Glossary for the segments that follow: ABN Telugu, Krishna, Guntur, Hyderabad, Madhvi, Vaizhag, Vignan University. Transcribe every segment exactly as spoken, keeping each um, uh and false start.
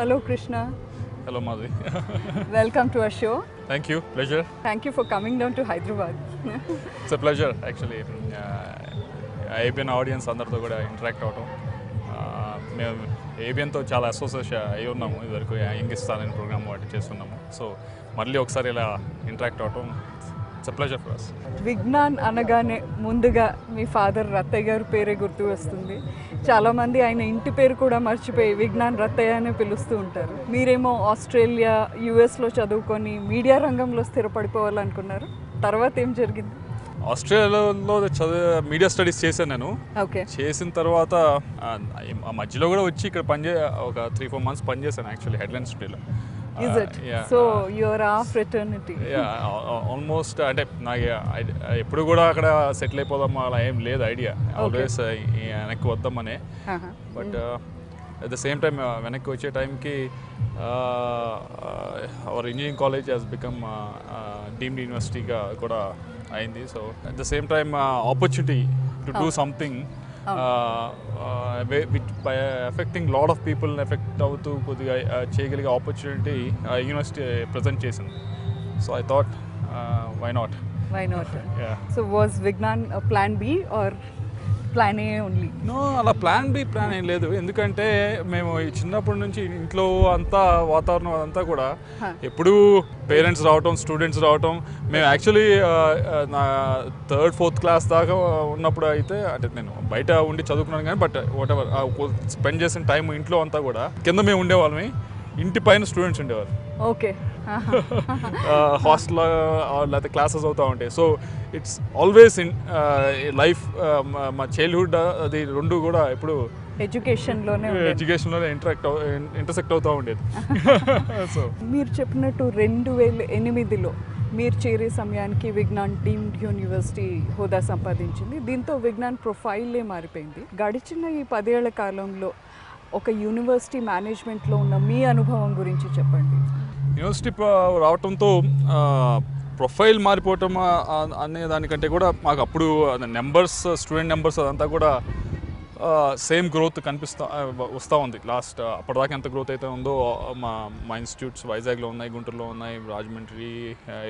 Hello Krishna. Hello Madhvi. Welcome to our show. Thank you. Pleasure. Thank you for coming down to Hyderabad. It's a pleasure actually. Uh, A B N audience అందరితో కూడా interact అవటం. మేము A B N తో చాలా association అయి ఉన్నాము ఇవరకు Youngistaan programme వాటి చేస్తున్నాము. సో మళ్ళీ ఒకసారి ఇలా ఇంటరాక్ట్ అవటం it's a pleasure for us. Vignan అనగానే ముందుగా మీ ఫాదర్ రత్తయ్య గారి పేరే గుర్తు వస్తుంది. చాలా మంది ఆయన ఇంటి పేరు కూడా మర్చిపోయి విజ్ఞాన్ రత్తయ్య అనే పిలుస్తూ ఉంటారు. మీరేమో ఆస్ట్రేలియా యుఎస్ లో చదువుకొని మీడియా రంగంలో స్థిరపడిపోవాలనుకున్నారు. తర్వాత ఏం జరిగింది? ఆస్ట్రేలియాలో మీడియా స్టడీస్ చేశాను నేను. ఓకే. చేసిన తర్వాత ఆ మధ్యలో కూడా వచ్చి ఇక్కడ పనిచే ఒక త్రీ ఫోర్ మంత్స్ పనిచేశాను యాక్చువల్లీ హెడ్లైన్ స్టూడియోలో. Is it? Uh, yeah. So you are our fraternity. Yeah, almost. అంటే నాకు ఎప్పుడు కూడా అక్కడ సెటిల్ అయిపోదాం అలా ఏం లేదు ఐడియా. ఆల్వేస్ వెనక్కి వద్దామనే. But at the same time వెనక్కి వచ్చే టైంకి our engineering college has become deemed యూనివర్సిటీగా కూడా అయింది. So at the same time opportunity to do something by affecting lot of people affect అవుతూ కొద్దిగా చేయగలిగే ఆపర్చునిటీ యూనివర్సిటీ ప్రజెంట్ చేసింది. So I thought why not why not so was Vignan plan B or plan A only? No, అలా plan B plan ఏం లేదు. ఎందుకంటే మేము చిన్నప్పటి నుంచి ఇంట్లో అంతా వాతావరణం అదంతా కూడా ఎప్పుడూ పేరెంట్స్ రావటం స్టూడెంట్స్ రావటం. మేము యాక్చువల్లీ నా థర్డ్ ఫోర్త్ క్లాస్ దాకా ఉన్నప్పుడు అయితే అంటే నేను బయట ఉండి చదువుకున్నాను కానీ బట్ వాట్ ఎవర్ స్పెండ్ చేసిన టైం ఇంట్లో అంతా కూడా కింద మేము ఉండేవాళ్ళమే, ఇంటి పైన స్టూడెంట్స్ ఉండేవారు. ఓకే. హాస్టల్ లేకపోతే క్లాసెస్ అవుతూ ఉంటాయి. So it's always in life మా చైల్డ్హుడ్ అది రెండు కూడా ఇప్పుడు ఎడ్యుకేషన్లోనే ఎడ్యుకేషన్లోనే ఇంటరాక్ట్ ఇంటర్సెక్ట్ అవుతూ ఉండేది. సో మీరు చెప్పినట్టు రెండు వేల ఎనిమిదిలో మీరు చేరే సమయానికి విజ్ఞాన్ డీమ్డ్ యూనివర్సిటీ హోదా సంపాదించింది. దీంతో విజ్ఞాన్ ప్రొఫైలే మారిపోయింది. గడిచిన ఈ పదేళ్ల కాలంలో ఒక యూనివర్సిటీ మేనేజ్మెంట్లో ఉన్న మీ అనుభవం గురించి చెప్పండి. యూనివర్సిటీ రావటంతో ప్రొఫైల్ మారిపోవటం అనే దానికంటే కూడా మాకు అప్పుడు నెంబర్స్ స్టూడెంట్ నెంబర్స్ అదంతా కూడా సేమ్ గ్రోత్ కనిపిస్తూ వస్తూ ఉంది. లాస్ట్ అప్పటిదాకా ఎంత గ్రోత్ అయితే ఉందో మా మా ఇన్స్టిట్యూట్స్ వైజాగ్లో ఉన్నాయి, గుంటూరులో ఉన్నాయి, రాజమండ్రి,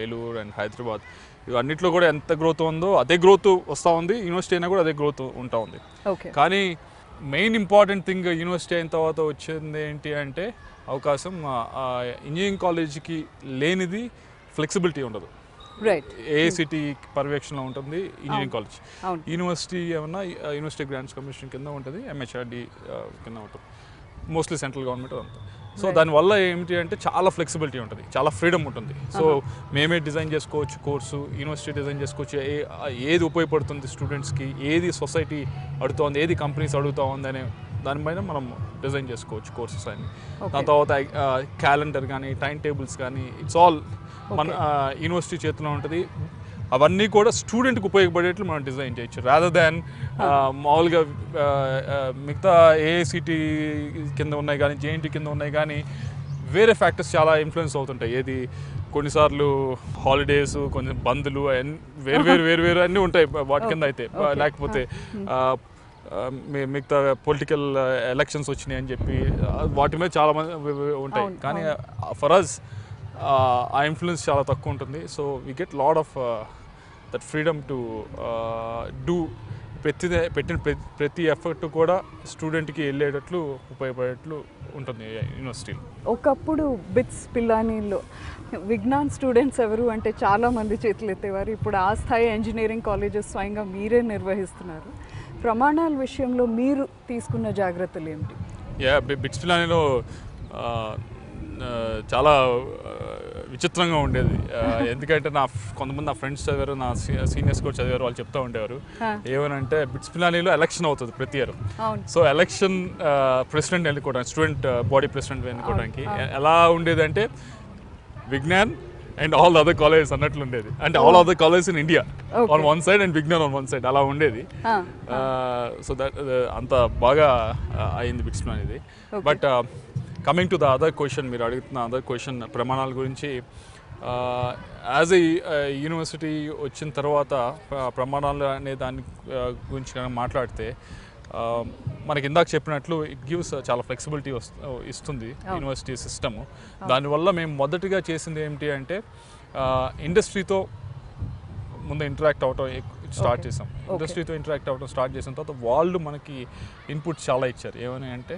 ఏలూరు అండ్ హైదరాబాద్ ఇవన్నిట్లో కూడా ఎంత గ్రోత్ ఉందో అదే గ్రోత్ వస్తూ ఉంది. యూనివర్సిటీ అయినా కూడా అదే గ్రోత్ ఉంటూ ఉంది. కానీ మెయిన్ ఇంపార్టెంట్ థింగ్ యూనివర్సిటీ అయిన తర్వాత వచ్చింది ఏంటి అంటే అవకాశం. ఇంజనీరింగ్ కాలేజీకి లేనిది ఫ్లెక్సిబిలిటీ ఉండదు. ఏఐసిటీ పర్యవేక్షణలో ఉంటుంది ఇంజనీరింగ్ కాలేజ్. యూనివర్సిటీ ఏమన్నా యూనివర్సిటీ గ్రాంట్స్ కమిషన్ కింద ఉంటుంది, ఎంహెచ్ఆర్డి కింద ఉంటుంది, మోస్ట్లీ సెంట్రల్ గవర్నమెంట్ ఉంటుంది. సో దానివల్ల ఏమిటి అంటే చాలా ఫ్లెక్సిబిలిటీ ఉంటుంది, చాలా ఫ్రీడమ్ ఉంటుంది. సో మేమే డిజైన్ చేసుకోవచ్చు కోర్సు, యూనివర్సిటీ డిజైన్ చేసుకోవచ్చు, ఏ ఏది ఉపయోగపడుతుంది స్టూడెంట్స్కి, ఏది సొసైటీ అడుగుతోంది, ఏది కంపెనీస్ అడుగుతూ ఉంది అనే దానిపైన మనం డిజైన్ చేసుకోవచ్చు కోర్సెస్ అన్ని. దాని తర్వాత క్యాలెండర్ కానీ టైం టేబుల్స్ కానీ ఇట్స్ ఆల్ మన యూనివర్సిటీ చేతిలో ఉంటుంది. అవన్నీ కూడా స్టూడెంట్కి ఉపయోగపడేట్లు మనం డిజైన్ చేయొచ్చు రాదర్ దాన్ మామూలుగా మిగతా ఏఐసిటీ కింద ఉన్నాయి కానీ జేఎన్టీ కింద ఉన్నాయి కానీ వేరే ఫ్యాక్టర్స్ చాలా ఇన్ఫ్లుయెన్స్ అవుతుంటాయి. ఏది కొన్నిసార్లు హాలిడేస్, కొన్ని బంధులు అన్ని వేరు వేరు వేరు వేరు అన్నీ ఉంటాయి వాటి కింద అయితే. లేకపోతే మిగతా పొలిటికల్ ఎలక్షన్స్ వచ్చినాయి అని చెప్పి వాటి మీద చాలా మంది ఉంటాయి. కానీ ఫర్ అస్ ఆ ఇన్ఫ్లుయెన్స్ చాలా తక్కువ ఉంటుంది. So we get lot of that freedom to do ప్రతి పెట్టిన ప్రతి ఎఫర్ట్ కూడా స్టూడెంట్కి వెళ్ళేటట్లు ఉపయోగపడేట్లు ఉంటుంది యూనివర్సిటీలో. ఒకప్పుడు బిట్స్ పిలానీలో విజ్ఞాన్ స్టూడెంట్స్ ఎవరు అంటే చాలామంది చేతులు ఎత్తేవారు. ఇప్పుడు ఆ స్థాయి ఇంజనీరింగ్ కాలేజెస్ స్వయంగా మీరే నిర్వహిస్తున్నారు. ప్రమాణాల విషయంలో మీరు తీసుకున్న జాగ్రత్తలు ఏమిటి? యా, బిట్స్ పిలానీలో చాలా విచిత్రంగా ఉండేది. ఎందుకంటే నా కొంతమంది నా ఫ్రెండ్స్ చదివారు, నా సీనియర్స్ కూడా చదివారు, వాళ్ళు చెప్తూ ఉండేవారు ఏమనంటే బిట్స్ పిలానీలో ఎలక్షన్ అవుతుంది ప్రతి ఇయర్. సో ఎలక్షన్ ప్రెసిడెంట్ ఎన్నుకోవడానికి, స్టూడెంట్ బాడీ ప్రెసిడెంట్ ఎన్నుకోవడానికి ఎలా ఉండేదంటే Vignan and all other colleges అన్నట్లు ఉండేది. అంటే all other colleges in India on one side and Vignan on one side అలా ఉండేది. సో దట్ అంత బాగా అయింది బిట్స్ పిలానీది. But coming to the other question, మీరు అడుగుతున్న అదర్ క్వశ్చన్ ప్రమాణాల గురించి, యాజ్ ఏ యూనివర్సిటీ వచ్చిన తర్వాత ప్రమాణాలు అనే దాని గురించి కనుక మాట్లాడితే మనకి ఇందాక చెప్పినట్లు ఇట్ గివ్స్ చాలా ఫ్లెక్సిబిలిటీ ఇస్తుంది యూనివర్సిటీ సిస్టమ్. దానివల్ల మేము మొదటిగా చేసింది ఏమిటి అంటే ఇండస్ట్రీతో ముందు ఇంటరాక్ట్ అవటం స్టార్ట్ చేసాం. ఇండస్ట్రీతో ఇంటరాక్ట్ అవటం స్టార్ట్ చేసిన తర్వాత వాళ్ళు మనకి ఇన్పుట్ చాలా ఇచ్చారు. ఏమని అంటే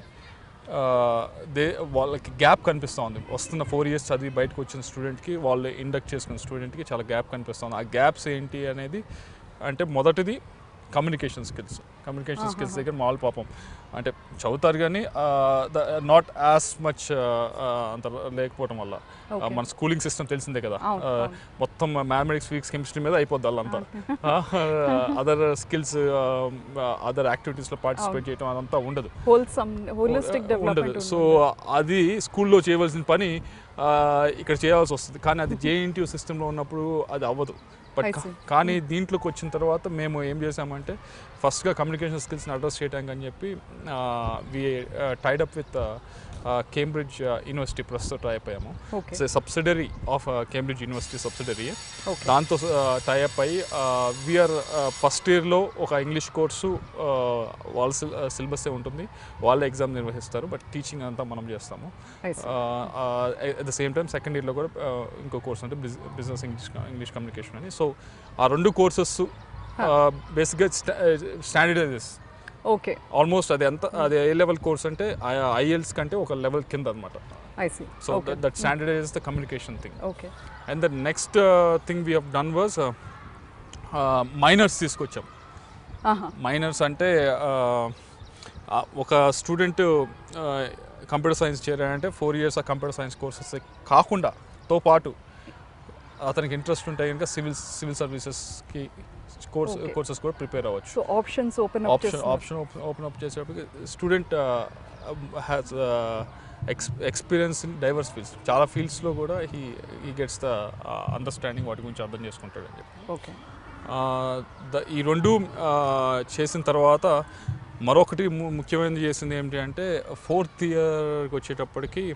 దే వాళ్ళకి గ్యాప్ కనిపిస్తూ ఉంది, వస్తున్న ఫోర్ ఇయర్స్ చదివి బయటకు వచ్చిన స్టూడెంట్కి వాళ్ళు ఇండక్ట్ చేసుకున్న స్టూడెంట్కి చాలా గ్యాప్ కనిపిస్తుంది. ఆ గ్యాప్స్ ఏంటి అనేది అంటే మొదటిది కమ్యూనికేషన్ స్కిల్స్. కమ్యూనికేషన్ స్కిల్స్ దగ్గర మామూలు పాపం అంటే చదువుతారు కానీ నాట్ యాజ్ మచ్ అంత లేకపోవటం వల్ల మన స్కూలింగ్ సిస్టమ్ తెలిసిందే కదా, మొత్తం మ్యాథమెటిక్స్ ఫిజిక్స్ కెమిస్ట్రీ మీద అయిపోద్ది. వాళ్ళంతా అదర్ స్కిల్స్ అదర్ యాక్టివిటీస్లో పార్టిసిపేట్ చేయడం అదంతా ఉండదు ఉండదు సో అది స్కూల్లో చేయవలసిన పని ఇక్కడ చేయాల్సి వస్తుంది. కానీ అది జేఎన్టీయూ సిస్టంలో ఉన్నప్పుడు అది అవ్వదు. బట్ కానీ దీంట్లోకి వచ్చిన తర్వాత మేము ఏం చేసామంటే ఫస్ట్గా కమ్యూనికేషన్ స్కిల్స్ని అడ్రస్ చేయడానికి అని చెప్పి we tied up with Cambridge university ప్రస్తుతం టై అప్ అయ్యాము. Subsidiary of Cambridge university subsidiary, దాంతో టై అప్ అయ్యి వీఆర్ ఫస్ట్ ఇయర్లో ఒక ఇంగ్లీష్ కోర్సు వాళ్ళ సిలబస్ ఉంటుంది, వాళ్ళే ఎగ్జామ్ నిర్వహిస్తారు, బట్ టీచింగ్ అంతా మనం చేస్తాము. At the same time second ఇయర్లో కూడా ఇంకో కోర్స్ అంటే బిజినెస్ ఇంగ్లీష్ ఇంగ్లీష్ కమ్యూనికేషన్ అని. సో ఆ రెండు కోర్సెస్ బేసిక్గా స్టాండర్డైజెస్ ఓకే ఆల్మోస్ట్ అది ఎంత అది ఏ లెవెల్ కోర్స్ అంటే ఐఎల్స్ కంటే ఒక లెవెల్ కింద అనమాట. So that standardises the communication thing. And the next thing we have done was minors తీసుకొచ్చాం. మైనర్స్ అంటే ఒక స్టూడెంట్ కంప్యూటర్ సైన్స్ చేరాడంటే ఫోర్ ఇయర్స్ ఆ కంప్యూటర్ సైన్స్ కోర్సెస్ కాకుండా తో పాటు అతనికి ఇంట్రెస్ట్ ఉంటాయి కనుక సివిల్ సివిల్ సర్వీసెస్కి కోర్స్ కోర్సెస్ కూడా ప్రిపేర్ అవ్వచ్చు. Options open option option open up చేసేటప్పుడు student has ex experience in diverse fields, చాలా ఫీల్డ్స్లో కూడా he he gets the understanding, వాటి గురించి అర్థం చేసుకుంటాడు అని చెప్పి. ఓకే ద ఈ రెండు చేసిన తర్వాత మరొకటి ముఖ్యమైనది చేసింది ఏమిటి అంటే ఫోర్త్ ఇయర్కి వచ్చేటప్పటికి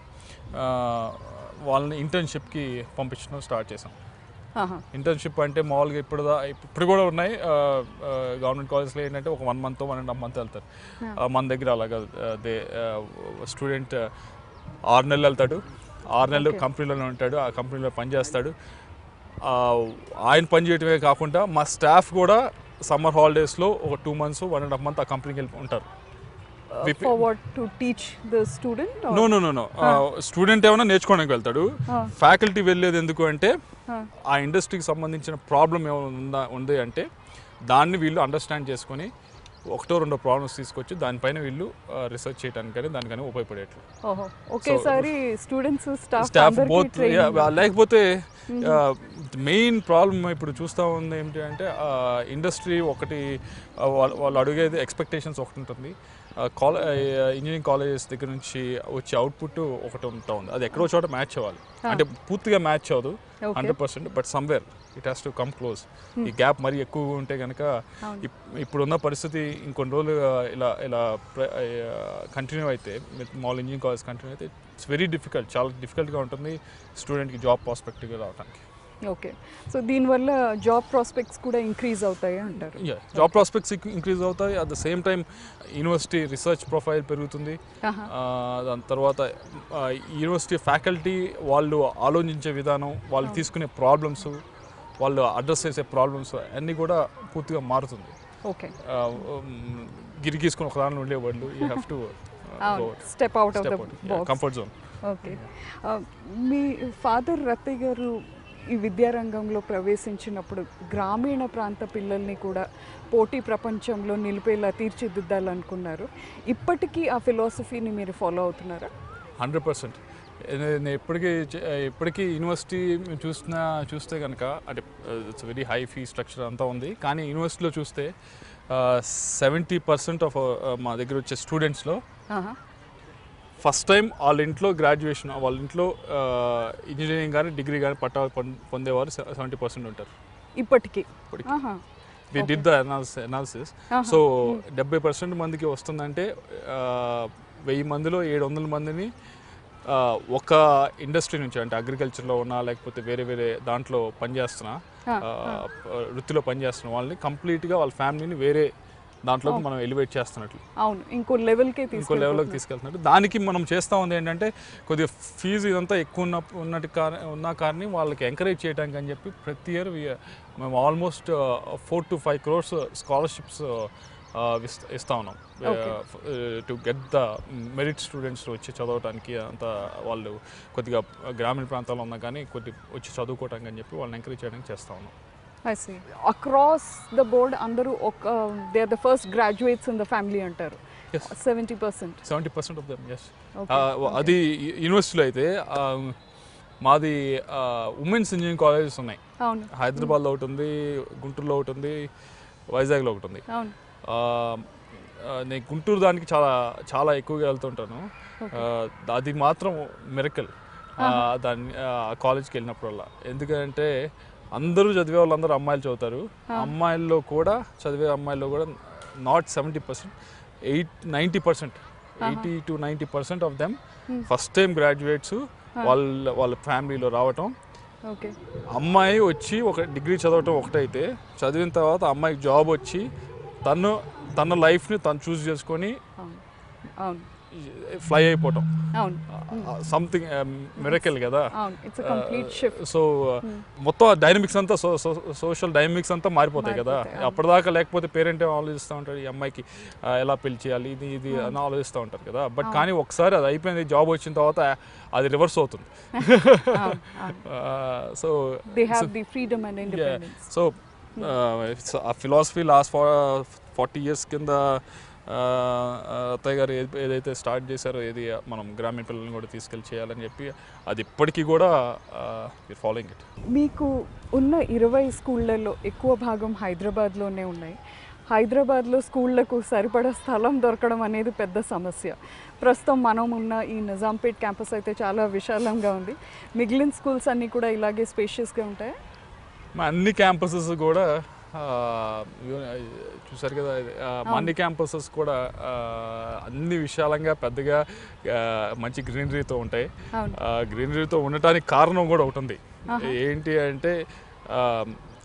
వాళ్ళని ఇంటర్న్షిప్కి పంపించడం స్టార్ట్ చేసాం. ఇంటర్న్షిప్ అంటే మామూలుగా ఇప్పుడు ఇప్పుడు కూడా ఉన్నాయి గవర్నమెంట్ కాలేజెస్లో ఏంటంటే ఒక one month one and half month వెళ్తారు. మన దగ్గర అలాగా దే స్టూడెంట్ ఆరు నెలలు వెళ్తాడు, ఆరు నెలలు కంపెనీలోనే ఉంటాడు, ఆ కంపెనీలో పనిచేస్తాడు. ఆయన పని చేయటమే కాకుండా మా స్టాఫ్ కూడా సమ్మర్ హాలిడేస్లో ఒక two months one and half month ఆ కంపెనీకి వెళ్ళి ఉంటారు. For what? To teach the student? Or? No, no, no, no. Uh, student ఏమైనా నేర్చుకోవడానికి వెళ్తాడు. ఫ్యాకల్టీ వెళ్ళేది ఎందుకు అంటే ఆ ఇండస్ట్రీకి సంబంధించిన ప్రాబ్లం ఏమైనా ఉంది అంటే దాన్ని వీళ్ళు అండర్స్టాండ్ చేసుకొని ఒకటో రెండో ప్రాబ్లమ్స్ తీసుకొచ్చి దానిపైన వీళ్ళు రీసెర్చ్ చేయడానికి దానికని ఉపయోగపడేట్లు. లేకపోతే మెయిన్ ప్రాబ్లం ఇప్పుడు చూస్తూ ఉంది ఏమిటి అంటే ఇండస్ట్రీ ఒకటి వాళ్ళు అడిగేది ఎక్స్పెక్టేషన్స్ ఒకటి ఉంటుంది, కాలే ఇంజనీరింగ్ కాలేజెస్ దగ్గర నుంచి వచ్చే అవుట్పుట్ ఒకటి ఉంటా ఉంది, అది ఎక్కడో చోట మ్యాచ్ అవ్వాలి. అంటే పూర్తిగా మ్యాచ్ అవ్వదు hundred percent but somewhere it has to come close. ఈ గ్యాప్ మరీ ఎక్కువగా ఉంటే కనుక ఇప్పుడున్న పరిస్థితి ఇంకొన్ని రోజులు ఇలా ఇలా కంటిన్యూ అయితే మాల్ ఇంజనీరింగ్ కాలేజ్ కంటిన్యూ అయితే ఇట్స్ వెరీ డిఫికల్ట్, చాలా డిఫికల్ట్గా ఉంటుంది స్టూడెంట్కి జాబ్ ప్రాస్పెక్ట్గా రావడానికి. ఓకే సో దీనివల్ల జాబ్ ప్రాస్పెక్ట్స్ కూడా ఇంక్రీజ్ అవుతాయి అంటారు. జాబ్ ప్రాస్పెక్ట్స్ ఇంక్రీజ్ అవుతాయి, at the same time university research profile పెరుగుతుంది. దాని తర్వాత యూనివర్సిటీ ఫ్యాకల్టీ వాళ్ళు ఆలోచించే విధానం, వాళ్ళు తీసుకునే ప్రాబ్లమ్స్, వాళ్ళు అడ్రస్ చేసే ప్రాబ్లమ్స్ అన్నీ కూడా పూర్తిగా మారుతుంది. ఓకే గిరి గీసుకుని ఒక దానిలో ఉండేవాళ్ళు you have to step out of the comfort zone. Okay మీ ఫాదర్ రత్తయ్య గారు ఈ విద్యారంగంలో ప్రవేశించినప్పుడు గ్రామీణ ప్రాంత పిల్లల్ని కూడా పోటీ ప్రపంచంలో నిలిపేలా తీర్చిదిద్దాలనుకున్నారు. ఇప్పటికీ ఆ ఫిలాసఫీని మీరు ఫాలో అవుతున్నారా? Hundred percent. నేను ఎప్పటికీ ఎప్పటికీ యూనివర్సిటీ చూసిన చూస్తే కనుక అంటే it's very high fee structure అంతా ఉంది, కానీ యూనివర్సిటీలో చూస్తే సెవెంటీ పర్సెంట్ ఆఫ్ మా దగ్గర వచ్చే స్టూడెంట్స్లో ఫస్ట్ టైం వాళ్ళ ఇంట్లో గ్రాడ్యుయేషన్ వాళ్ళ ఇంట్లో ఇంజనీరింగ్ కానీ డిగ్రీ కానీ పట్టా పొందేవారు సెవెంటీ పర్సెంట్ ఉంటారు ఇప్పటికీ. We did the analysis. So డెబ్బై పర్సెంట్ మందికి వస్తుందంటే వెయ్యి మందిలో ఏడు వందల మందిని ఒక ఇండస్ట్రీ నుంచి అంటే అగ్రికల్చర్లో ఉన్నా లేకపోతే వేరే వేరే దాంట్లో పనిచేస్తున్నా వృత్తిలో పనిచేస్తున్న వాళ్ళని కంప్లీట్గా వాళ్ళ ఫ్యామిలీని వేరే దాంట్లోకి మనం ఎలివేట్ చేస్తున్నట్లు అవును ఇంకో లెవెల్కి ఇంకో లెవెల్కి తీసుకెళ్తున్నట్టు దానికి మనం చేస్తూ ఉంది ఏంటంటే కొద్దిగా ఫీజు ఇదంతా ఎక్కువ ఉన్న ఉన్నట్టు కారణం ఉన్న కారణం వాళ్ళకి ఎంకరేజ్ చేయడానికి అని చెప్పి ప్రతి ఇయర్ మేము almost four to five crores scholarships ఇస్తా ఉన్నాం to get the merit students వచ్చి చదవటానికి అంతా వాళ్ళు కొద్దిగా గ్రామీణ ప్రాంతాల్లో ఉన్నా కానీ కొద్ది వచ్చి చదువుకోవటానికి అని చెప్పి వాళ్ళని ఎంకరేజ్ చేయడానికి చేస్తూ ఉన్నాం. I see. Across the board, andaru uh, they are the first graduates in the family antaru. Yes. Seventy percent. Seventy percent of them, yes. Okay. Uh, well, okay. Adi university lo aithe maadi women's engineering colleges unnai. Avunu. Hyderabad lo okati undi, Guntur lo okati undi, Vaizhag lo okati undi. Avunu. నేను గుంటూరు దానికి చాలా చాలా ఎక్కువగా వెళ్తుంటాను. అది మాత్రం miracle దాన్ని కాలేజ్కి వెళ్ళినప్పుడల్లా, ఎందుకంటే అందరూ చదివే వాళ్ళందరూ అమ్మాయిలు చదువుతారు. అమ్మాయిల్లో కూడా చదివే అమ్మాయిల్లో కూడా not seventy percent eight ninety percent eighty to ninety percent of them first time graduates వాళ్ళ వాళ్ళ ఫ్యామిలీలో రావటం. అమ్మాయి వచ్చి ఒక డిగ్రీ చదవటం ఒకటైతే, చదివిన తర్వాత అమ్మాయికి జాబ్ వచ్చి తను తన లైఫ్ని తను చూస్ చేసుకొని ఫ్లై అయిపోవటం సంథింగ్ మిరకల్ కదా. సో మొత్తం డైనమిక్స్ అంతా సోషల్ డైనమిక్స్ అంతా మారిపోతాయి కదా. అప్పటిదాకా లేకపోతే పేరెంట్ ఏం ఆలోచిస్తూ ఉంటారు, ఈ అమ్మాయికి ఎలా పెళ్లి చేయాలి ఇది ఇది అని ఆలోచిస్తూ ఉంటారు కదా. బట్ కానీ ఒకసారి అది అయిపోయింది, జాబ్ వచ్చిన తర్వాత అది రివర్స్ అవుతుంది. సో సో ఆ ఫిలాసఫీ లాస్ట్ ఫార్టీ ఇయర్స్ కింద అత్తయ్య గారు ఏదైతే స్టార్ట్ చేశారో, ఏది మనం గ్రామీణ పిల్లల్ని కూడా తీసుకెళ్ళి చేయాలని చెప్పి అది ఇప్పటికీ కూడా వి ఫాలోయింగ్ ఇట్. మీకు ఉన్న ఇరవై స్కూళ్ళల్లో ఎక్కువ భాగం హైదరాబాద్లోనే ఉన్నాయి. హైదరాబాద్లో స్కూళ్లకు సరిపడా స్థలం దొరకడం అనేది పెద్ద సమస్య. ప్రస్తుతం మనం ఉన్న ఈ నిజాంపేట్ క్యాంపస్ అయితే చాలా విశాలంగా ఉంది. మిగిలిన స్కూల్స్ అన్నీ కూడా ఇలాగే స్పేషియస్గా ఉంటాయి. అన్ని క్యాంపసెస్ కూడా చూసారు కదా, అన్ని క్యాంపసెస్ కూడా అన్ని విశాలంగా పెద్దగా మంచి గ్రీనరీతో ఉంటాయి. గ్రీనరీతో ఉండటానికి కారణం కూడా ఒకటి ఉంది. ఏంటి అంటే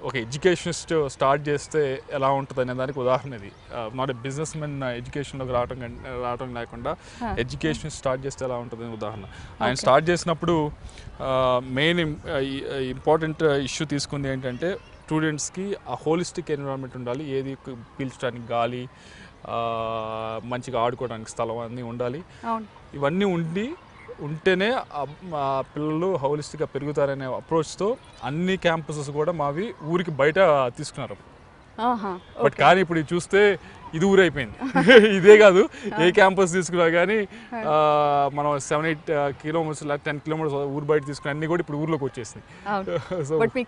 ఒక ఎడ్యుకేషనిస్ట్ స్టార్ట్ చేస్తే ఎలా ఉంటుంది అనే దానికి ఉదాహరణ ఇది. నాట్ ఎ బిజినెస్ మెన్ ఎడ్యుకేషన్లోకి రావటం రావటం లేకుండా ఎడ్యుకేషన్ స్టార్ట్ చేస్తే ఎలా ఉంటుంది అనే ఉదాహరణ. ఆయన స్టార్ట్ చేసినప్పుడు మెయిన్ ఇంపార్టెంట్ ఇష్యూ తీసుకుంది ఏంటంటే స్టూడెంట్స్కి ఆ హోలిస్టిక్ ఎన్విరాన్మెంట్ ఉండాలి. ఏది పీల్చడానికి గాలి, మంచిగా ఆడుకోవడానికి స్థలం అన్నీ ఉండాలి. ఇవన్నీ ఉండి ఉంటేనే పిల్లలు హోలిస్టిక్గా పెరుగుతారనే అప్రోచ్తో అన్ని క్యాంపసెస్ కూడా మావి ఊరికి బయట తీసుకున్నారు. బట్ కానీ ఇప్పుడు చూస్తే ఇది ఊరైపోయింది. ఇదే కాదు, ఏ క్యాంపస్ తీసుకున్నా కానీ మనం సెవెన్ ఎయిట్ కిలోమీటర్స్ లేక టెన్ కిలోమీటర్స్ ఊరు బయట తీసుకున్నా అన్ని కూడా ఇప్పుడు ఊర్లోకి వచ్చేసింది.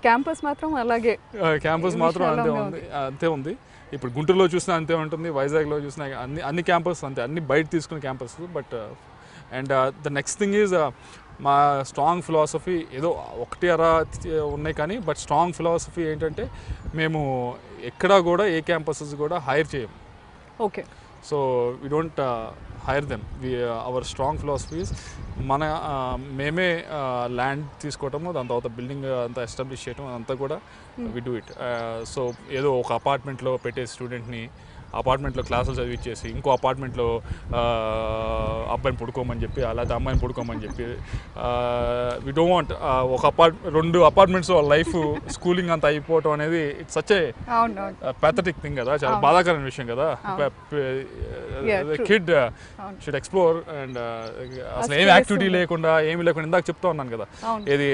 క్యాంపస్ మాత్రం అలాగే క్యాంపస్ మాత్రం అంతే ఉంది అంతే ఉంది ఇప్పుడు గుంటూరులో చూసినా అంతే ఉంటుంది, వైజాగ్లో చూసినా అన్ని అన్ని క్యాంపస్ అంతే, అన్ని బయట తీసుకున్న campus. But and the next thing is మా స్ట్రాంగ్ ఫిలాసఫీ, ఏదో ఒకటి అరా ఉన్నాయి కానీ బట్ స్ట్రాంగ్ ఫిలాసఫీ ఏంటంటే మేము ఎక్కడా కూడా ఏ క్యాంపసెస్ కూడా హైర్ చేయము. Okay. So we don't hire them. We our strong philosophies మన మేమే ల్యాండ్ తీసుకోవటము, దాని తర్వాత బిల్డింగ్ అంతా ఎస్టాబ్లిష్ చేయటం అంతా కూడా వి డూ ఇట్. సో ఏదో ఒక అపార్ట్మెంట్లో పెట్టే స్టూడెంట్ని అపార్ట్మెంట్లో క్లాసులు చదివిచ్చేసి ఇంకో అపార్ట్మెంట్లో అబ్బాయిని పడుకోమని చెప్పి అలాగే అమ్మాయిని పడుకోమని చెప్పి వి డోంట్ వాంట్ ఒక అపార్ట్ రెండు అపార్ట్మెంట్స్ వాళ్ళ లైఫ్ స్కూలింగ్ అంతా అయిపోవటం అనేది it's such a pathetic thing కదా, చాలా బాధాకరమైన విషయం కదా. కిడ్ షుడ్ ఎక్స్ప్లోర్ అండ్ అసలు ఏమి యాక్టివిటీ లేకుండా ఏమి లేకుండా ఇందాక చెప్తా ఉన్నాను కదా, ఇది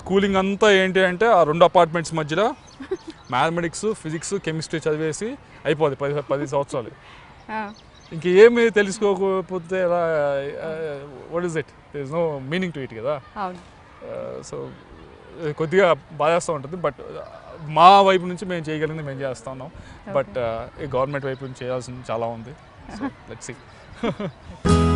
స్కూలింగ్ అంతా ఏంటి అంటే ఆ రెండు అపార్ట్మెంట్స్ మధ్యలో మ్యాథమెటిక్స్ ఫిజిక్స్ కెమిస్ట్రీ చదివేసి అయిపోద్ది పది పది సంవత్సరాలు. ఇంకేమి తెలుసుకోకపోతే what is it, there is no meaning to it కదా. సో కొద్దిగా బాధేస్తూ ఉంటుంది. బట్ మా వైపు నుంచి మేము చేయగలిగింది మేము చేస్తూ ఉన్నాం. బట్ గవర్నమెంట్ వైపు నుంచి చేయాల్సింది చాలా ఉంది. So let's see.